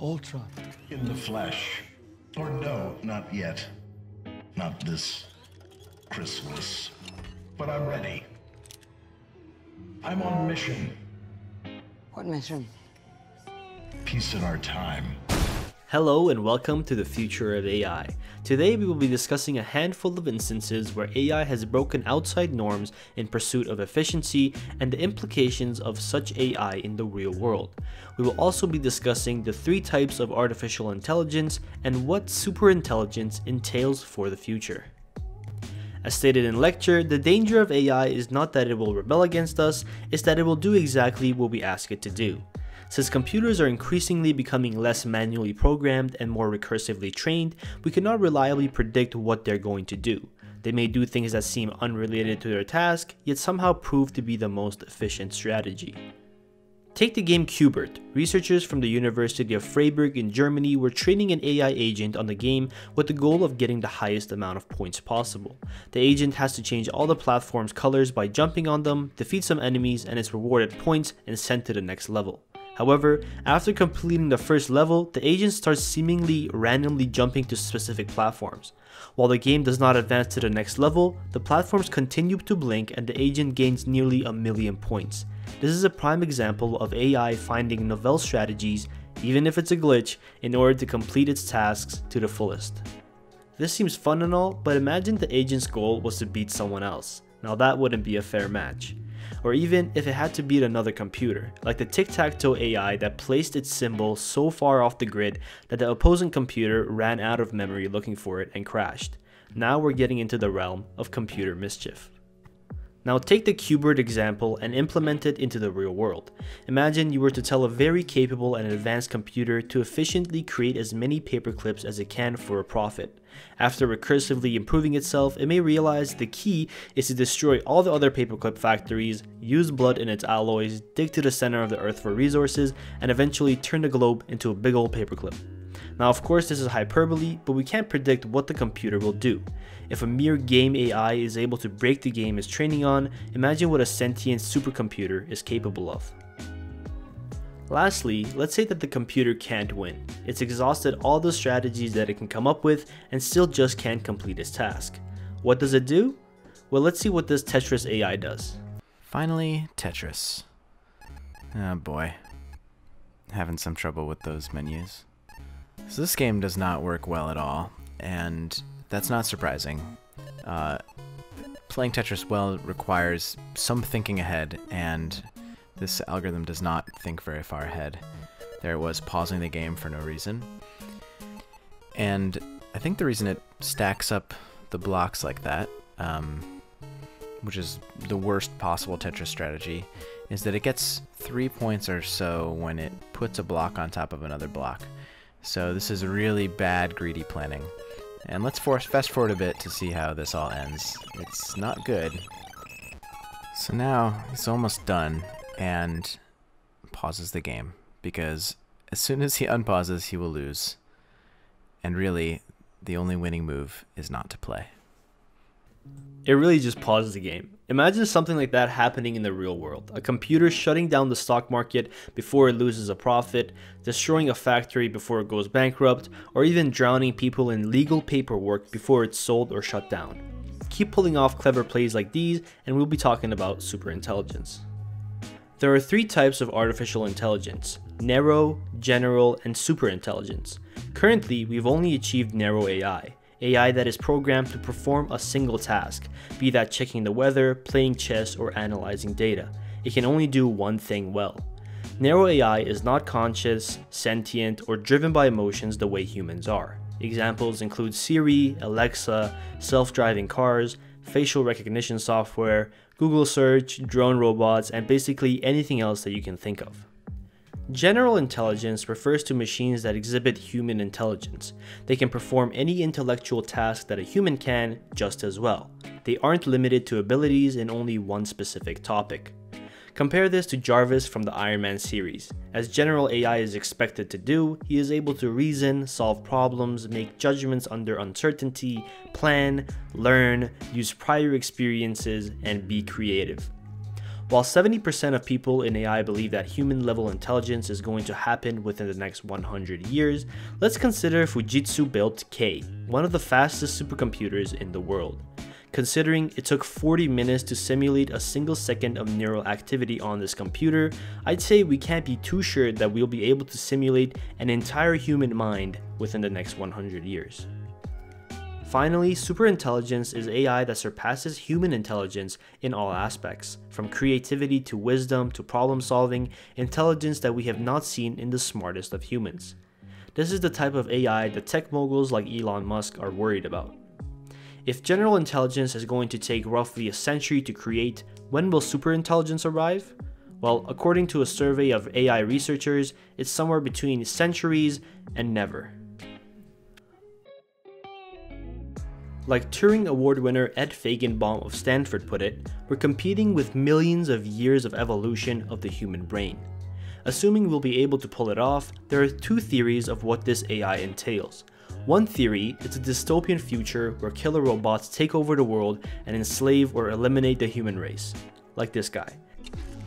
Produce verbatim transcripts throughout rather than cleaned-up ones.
Ultra. In the flesh. Or no, not yet. Not this Christmas. But I'm ready. I'm on mission. What mission? Peace in our time. Hello and welcome to the future of A I. Today we will be discussing a handful of instances where A I has broken outside norms in pursuit of efficiency and the implications of such A I in the real world. We will also be discussing the three types of artificial intelligence and what superintelligence entails for the future. As stated in lecture, the danger of A I is not that it will rebel against us, it's that it will do exactly what we ask it to do. Since computers are increasingly becoming less manually programmed and more recursively trained, we cannot reliably predict what they're going to do. They may do things that seem unrelated to their task, yet somehow prove to be the most efficient strategy. Take the game Cubert. Researchers from the University of Freiburg in Germany were training an A I agent on the game with the goal of getting the highest amount of points possible. The agent has to change all the platform's colors by jumping on them, defeat some enemies, and is rewarded points and sent to the next level. However, after completing the first level, the agent starts seemingly randomly jumping to specific platforms. While the game does not advance to the next level, the platforms continue to blink and the agent gains nearly a million points. This is a prime example of A I finding novel strategies, even if it's a glitch, in order to complete its tasks to the fullest. This seems fun and all, but imagine the agent's goal was to beat someone else. Now that wouldn't be a fair match. Or even if it had to beat another computer, like the tic-tac-toe A I that placed its symbol so far off the grid that the opposing computer ran out of memory looking for it and crashed. Now we're getting into the realm of computer mischief. Now take the Cubert example and implement it into the real world. Imagine you were to tell a very capable and advanced computer to efficiently create as many paperclips as it can for a profit. After recursively improving itself, it may realize the key is to destroy all the other paperclip factories, use blood in its alloys, dig to the center of the earth for resources, and eventually turn the globe into a big old paperclip. Now of course this is hyperbole, but we can't predict what the computer will do. If a mere game A I is able to break the game it's training on, imagine what a sentient supercomputer is capable of. Lastly, let's say that the computer can't win. It's exhausted all the strategies that it can come up with and still just can't complete its task. What does it do? Well, let's see what this Tetris A I does. Finally, Tetris. Oh boy. Having some trouble with those menus. So this game does not work well at all, and that's not surprising. Uh, playing Tetris well requires some thinking ahead, and this algorithm does not think very far ahead. There it was, pausing the game for no reason. And I think the reason it stacks up the blocks like that, um, which is the worst possible Tetris strategy, is that it gets three points or so when it puts a block on top of another block. So this is really bad greedy planning. And let's fast forward a bit to see how this all ends. It's not good. So now it's almost done and pauses the game because as soon as he unpauses, he will lose. And really, the only winning move is not to play. It really just pauses the game. Imagine something like that happening in the real world. A computer shutting down the stock market before it loses a profit, destroying a factory before it goes bankrupt, or even drowning people in legal paperwork before it's sold or shut down. Keep pulling off clever plays like these and we'll be talking about superintelligence. There are three types of artificial intelligence: narrow, general, and superintelligence. Currently, we've only achieved narrow A I. A I that is programmed to perform a single task, be that checking the weather, playing chess, or analyzing data. It can only do one thing well. Narrow A I is not conscious, sentient, or driven by emotions the way humans are. Examples include Siri, Alexa, self-driving cars, facial recognition software, Google search, drone robots, and basically anything else that you can think of. General intelligence refers to machines that exhibit human intelligence. They can perform any intellectual task that a human can just as well. They aren't limited to abilities in only one specific topic. Compare this to Jarvis from the Iron Man series. As general A I is expected to do, he is able to reason, solve problems, make judgments under uncertainty, plan, learn, use prior experiences, and be creative. While seventy percent of people in A I believe that human-level intelligence is going to happen within the next one hundred years, let's consider Fujitsu-built K, one of the fastest supercomputers in the world. Considering it took forty minutes to simulate a single second of neural activity on this computer, I'd say we can't be too sure that we'll be able to simulate an entire human mind within the next one hundred years. Finally, superintelligence is A I that surpasses human intelligence in all aspects, from creativity to wisdom to problem solving, intelligence that we have not seen in the smartest of humans. This is the type of A I that tech moguls like Elon Musk are worried about. If general intelligence is going to take roughly a century to create, when will superintelligence arrive? Well, according to a survey of A I researchers, it's somewhere between centuries and never. Like Turing Award winner Ed Feigenbaum of Stanford put it, we're competing with millions of years of evolution of the human brain. Assuming we'll be able to pull it off, there are two theories of what this A I entails. One theory is a dystopian future where killer robots take over the world and enslave or eliminate the human race, like this guy.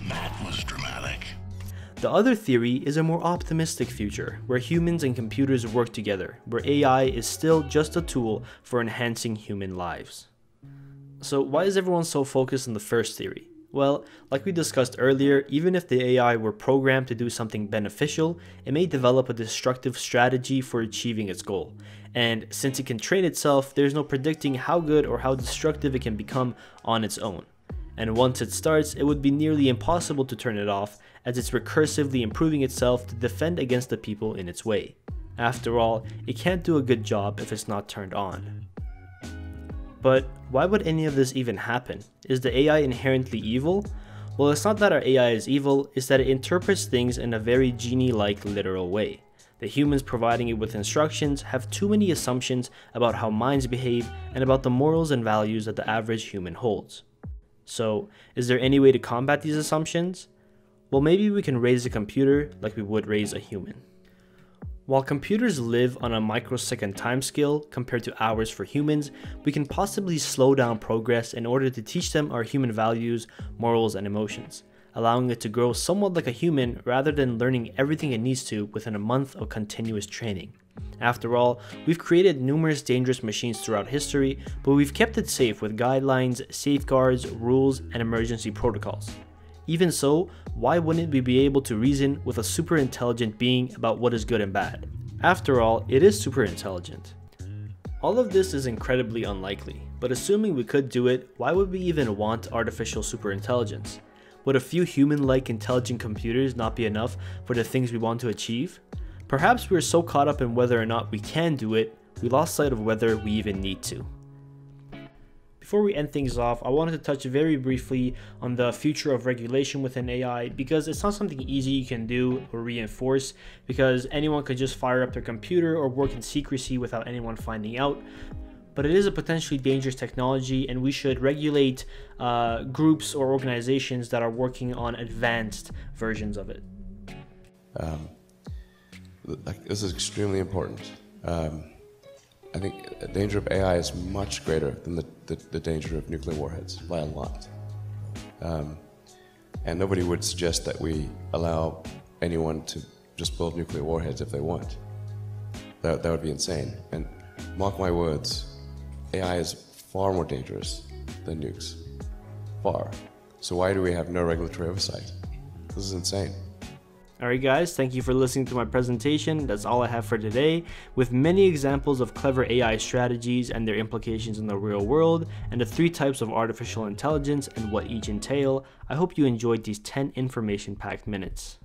That was dramatic. The other theory is a more optimistic future, where humans and computers work together, where A I is still just a tool for enhancing human lives. So why is everyone so focused on the first theory? Well, like we discussed earlier, even if the A I were programmed to do something beneficial, it may develop a destructive strategy for achieving its goal. And since it can train itself, there's no predicting how good or how destructive it can become on its own. And once it starts, it would be nearly impossible to turn it off, as it's recursively improving itself to defend against the people in its way. After all, it can't do a good job if it's not turned on. But why would any of this even happen? Is the A I inherently evil? Well, it's not that our A I is evil, it's that it interprets things in a very genie-like literal way. The humans providing it with instructions have too many assumptions about how minds behave and about the morals and values that the average human holds. So, is there any way to combat these assumptions? Well, maybe we can raise a computer like we would raise a human. While computers live on a microsecond timescale compared to hours for humans, we can possibly slow down progress in order to teach them our human values, morals, and emotions, allowing it to grow somewhat like a human rather than learning everything it needs to within a month of continuous training. After all, we've created numerous dangerous machines throughout history, but we've kept it safe with guidelines, safeguards, rules, and emergency protocols. Even so, why wouldn't we be able to reason with a super intelligent being about what is good and bad? After all, it is super intelligent. All of this is incredibly unlikely, but assuming we could do it, why would we even want artificial super intelligence? Would a few human-like intelligent computers not be enough for the things we want to achieve? Perhaps we are so caught up in whether or not we can do it, we lost sight of whether we even need to. Before we end things off, I wanted to touch very briefly on the future of regulation within A I, because it's not something easy you can do or reinforce, because anyone could just fire up their computer or work in secrecy without anyone finding out. But it is a potentially dangerous technology, and we should regulate uh, groups or organizations that are working on advanced versions of it. Um. This is extremely important. Um, I think the danger of A I is much greater than the, the, the danger of nuclear warheads by a lot. Um, and nobody would suggest that we allow anyone to just build nuclear warheads if they want. That, that would be insane. And mark my words, A I is far more dangerous than nukes. Far. So why do we have no regulatory oversight? This is insane. Alright guys, thank you for listening to my presentation. That's all I have for today, with many examples of clever A I strategies and their implications in the real world, and the three types of artificial intelligence and what each entail. I hope you enjoyed these ten information-packed minutes.